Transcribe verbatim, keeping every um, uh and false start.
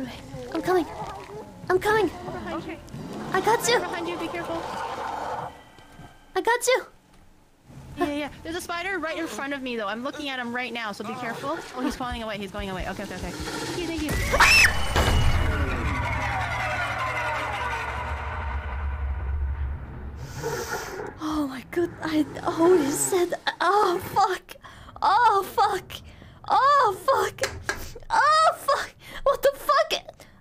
Okay. I'm coming. I'm coming. Behind you. I got you. Behind you. Be careful. I got you. Yeah, yeah. There's a spider right in front of me, though. I'm looking at him right now, so be careful. Oh, he's falling away. He's going away. Okay, okay, okay. Thank you, thank you. Oh my god, I already said. Oh fuck! Oh fuck! Oh fuck! Oh fuck! What the fuck?